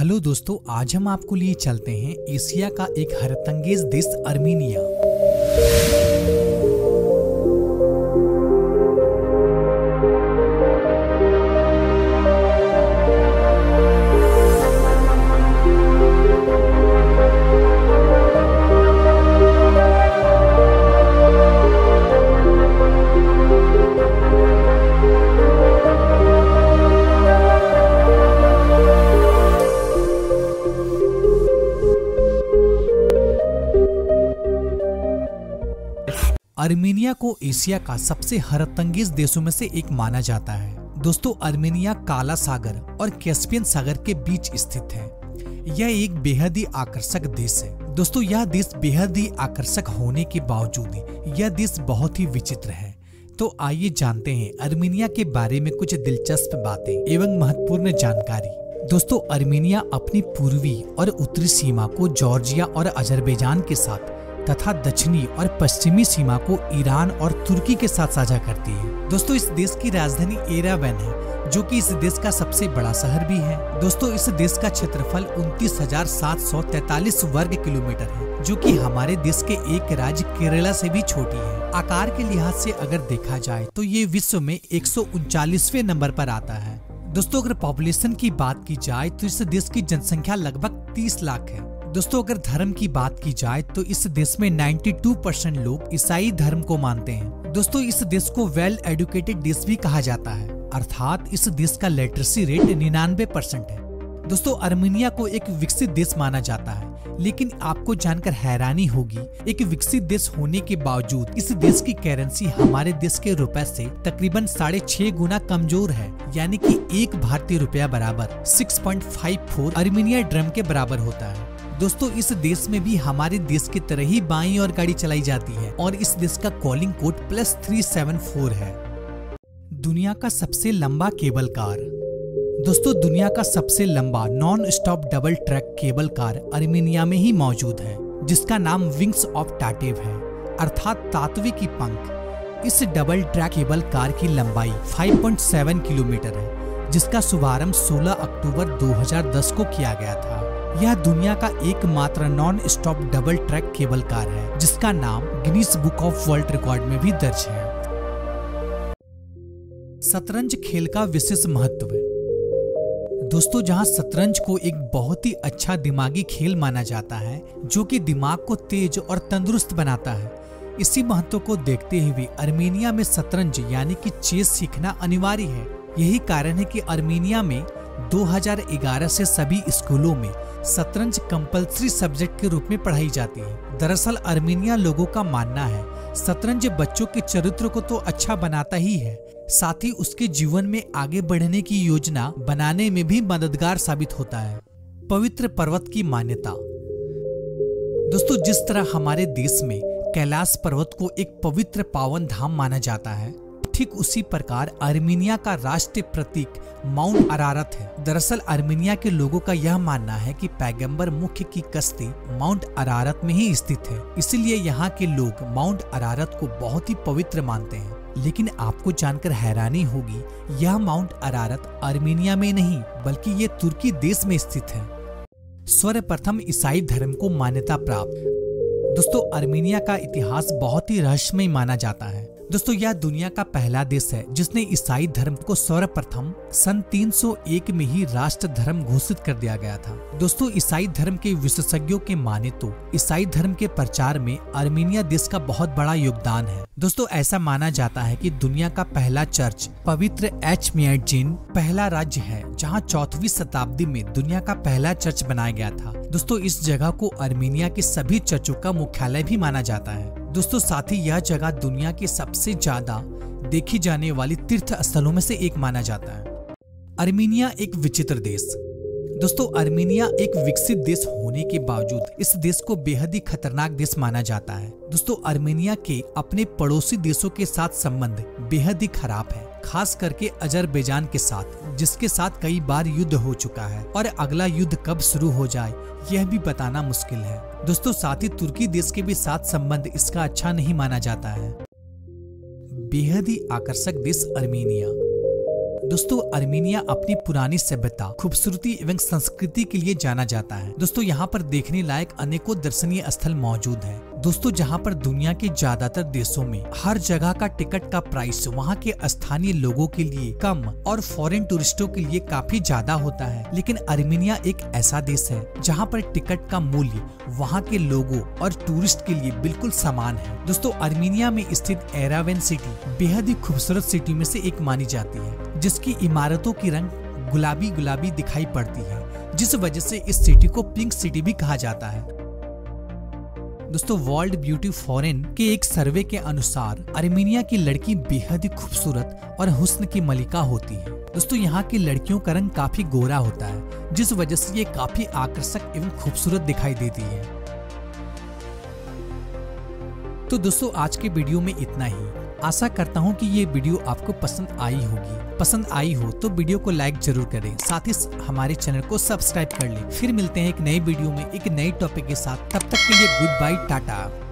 Hello दोस्तों, आज हम आपको लिए चलते हैं एशिया का एक हैरतअंगेज देश आर्मेनिया। आर्मेनिया को एशिया का सबसे हैरतअंगेज देशों में से एक माना जाता है। दोस्तों, आर्मेनिया काला सागर और कैस्पियन सागर के बीच स्थित है। यह एक बेहद ही आकर्षक देश है। दोस्तों, यह देश बेहद ही आकर्षक होने के बावजूद यह देश बहुत ही विचित्र है। तो आइए जानते हैं आर्मेनिया के बारे में कुछ दिलचस्प बातें एवं महत्वपूर्ण जानकारी। दोस्तों, आर्मेनिया अपनी पूर्वी और उत्तरी सीमा को जॉर्जिया और अजरबैजान के साथ तथा दक्षिणी और पश्चिमी सीमा को ईरान और तुर्की के साथ साझा करती है। दोस्तों, इस देश की राजधानी येरेवन है, जो कि इस देश का सबसे बड़ा शहर भी है। दोस्तों, इस देश का क्षेत्रफल 29,743 वर्ग किलोमीटर है, जो कि हमारे देश के एक राज्य केरला से भी छोटी है। आकार के लिहाज से अगर देखा जाए तो ये विश्व में 139वें नंबर पर आता है। दोस्तों, अगर पॉपुलेशन की बात की जाए तो इस देश की जनसंख्या लगभग 30 लाख है। दोस्तों, अगर धर्म की बात की जाए तो इस देश में 92% लोग ईसाई धर्म को मानते हैं। दोस्तों, इस देश को वेल एडुकेटेड देश भी कहा जाता है, अर्थात इस देश का लिटरेसी रेट 99% है। दोस्तों, आर्मेनिया को एक विकसित देश माना जाता है, लेकिन आपको जानकर हैरानी होगी, एक विकसित देश होने के बावजूद इस देश की करेंसी हमारे देश के रुपए से तकरीबन 6.5 गुना कमजोर है, यानी कि 1 भारतीय रुपया बराबर 6.54 आर्मेनिया ड्रम के बराबर होता है। दोस्तों, इस देश में भी हमारे देश की तरह ही बाईं ओर गाड़ी चलाई जाती है और इस देश का कॉलिंग कोड +374 है। दुनिया का सबसे लंबा केबल कार। दोस्तों, दुनिया का सबसे लंबा non stop double track cable car Armenia में ही मौजूद है, जिसका नाम विंग्स ऑफ टाटेव है, अर्थात तातवी की पंख। इस डबल ट्रैक केबल कार की लंबाई 5.7 किलोमीटर है, जिसका शुभारंभ 16 अक्टूबर 2010 को किया गया था। यह दुनिया का एकमात्र non stop double track cable car है, जिसका नाम Guinness book of world record में भी दर्ज है। शतरंज खेल का विशेष महत्व। दोस्तों, जहां शतरंज को एक बहुत ही अच्छा दिमागी खेल माना जाता है, जो कि दिमाग को तेज और तंदुरुस्त बनाता है, इसी महत्व को देखते हुए आर्मेनिया में शतरंज यानी कि चेस सीखना अनिवार्य है। यही कारण है कि आर्मेनिया में 2011 से सभी स्कूलों में शतरंज कंपलसरी सब्जेक्ट के रूप में पढ़ाई जाती है। दरअसल, आर्मेनिया लोगों का मानना है शतरंज बच्चों के चरित्र को तो अच्छा बनाता ही है, साथ ही उसके जीवन में आगे बढ़ने की योजना बनाने में भी मददगार साबित होता है। पवित्र पर्वत की मान्यता। दोस्तों, जिस तरह हमारे देश में कैलाश पर्वत को एक पवित्र पावन धाम माना जाता है, ठीक उसी प्रकार आर्मेनिया का राष्ट्रीय प्रतीक माउंट अरारत है। दरअसल, आर्मेनिया के लोगों का यह मानना है कि पैगंबर मुख्य की कश्ती माउंट अरारत में ही स्थित है, इसलिए यहाँ के लोग माउंट अरारत को बहुत ही पवित्र मानते हैं। लेकिन आपको जानकर हैरानी होगी, यह माउंट अरारत आर्मेनिया में नहीं बल्कि ये तुर्की देश में स्थित है। सर्वप्रथम ईसाई धर्म को मान्यता प्राप्त। दोस्तों, आर्मेनिया का इतिहास बहुत ही रहस्यमय माना जाता है। दोस्तों, यह दुनिया का पहला देश है जिसने ईसाई धर्म को सर्वप्रथम सन 301 में ही राष्ट्र धर्म घोषित कर दिया गया था। दोस्तों, ईसाई धर्म के विशेषज्ञों के माने तो ईसाई धर्म के प्रचार में आर्मेनिया देश का बहुत बड़ा योगदान है। दोस्तों, ऐसा माना जाता है कि दुनिया का पहला चर्च पवित्र एचमियाजिन पहला राज्य है, जहाँ 4वीं शताब्दी में दुनिया का पहला चर्च बनाया गया था। दोस्तों, इस जगह को आर्मेनिया के सभी चर्चों का मुख्यालय भी माना जाता है। दोस्तों, साथ ही यह जगह दुनिया के सबसे ज्यादा देखी जाने वाली तीर्थ स्थलों में से एक माना जाता है। आर्मेनिया एक विचित्र देश। दोस्तों, आर्मेनिया एक विकसित देश होने के बावजूद इस देश को बेहद ही खतरनाक देश माना जाता है। दोस्तों, आर्मेनिया के अपने पड़ोसी देशों के साथ संबंध बेहद ही खराब है, खास करके अजरबैजान के साथ, जिसके साथ कई बार युद्ध हो चुका है और अगला युद्ध कब शुरू हो जाए यह भी बताना मुश्किल है। दोस्तों, साथ ही तुर्की देश के भी साथ संबंध इसका अच्छा नहीं माना जाता है। बेहद ही आकर्षक देश आर्मेनिया। दोस्तों आर्मेनिया अपनी पुरानी सभ्यता, खूबसूरती एवं संस्कृति के लिए जाना जाता है। दोस्तों यहाँ पर देखने लायक अनेकों दर्शनीय स्थल मौजूद है। दोस्तों जहाँ पर दुनिया के ज्यादातर देशों में हर जगह का टिकट का प्राइस वहाँ के स्थानीय लोगों के लिए कम और फॉरेन टूरिस्टों के लिए काफी ज्यादा होता है, लेकिन आर्मेनिया एक ऐसा देश है जहाँ पर टिकट का मूल्य वहाँ के लोगों और टूरिस्ट के लिए बिल्कुल समान है। दोस्तों आर्मेनिया में स्थित एरेवन सिटी बेहद ही खूबसूरत सिटी में से एक मानी जाती है, जिसकी इमारतों की रंग गुलाबी गुलाबी दिखाई पड़ती है, जिस वजह से इस सिटी को पिंक सिटी भी कहा जाता है। दोस्तों वर्ल्ड ब्यूटी फॉरेन के एक सर्वे के अनुसार आर्मेनिया की लड़की बेहद ही खूबसूरत और हुस्न की मलिका होती है। दोस्तों यहाँ की लड़कियों का रंग काफी गोरा होता है, जिस वजह से ये काफी आकर्षक एवं खूबसूरत दिखाई देती है। तो दोस्तों आज के वीडियो में इतना ही। आशा करता हूँ कि ये वीडियो आपको पसंद आई होगी। पसंद आई हो तो वीडियो को लाइक जरूर करें, साथ ही हमारे चैनल को सब्सक्राइब कर लें। फिर मिलते हैं एक नए वीडियो में एक नए टॉपिक के साथ। तब तक के लिए गुड बाय, टाटा।